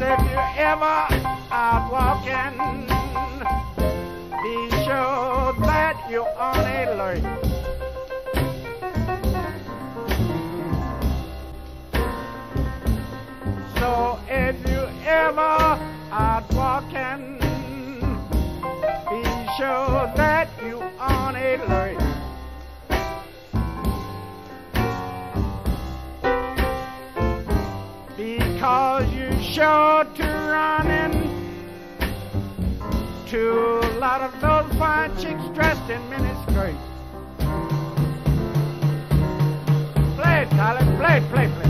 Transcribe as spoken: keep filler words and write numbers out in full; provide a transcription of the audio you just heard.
And if you're ever out walking, be sure that you're on alert. So if you're ever out walking, be sure that you're on alert. Because you're sure to run in to a lot of those fine chicks dressed in miniskirts. Play it, Tyler, play it, play, play.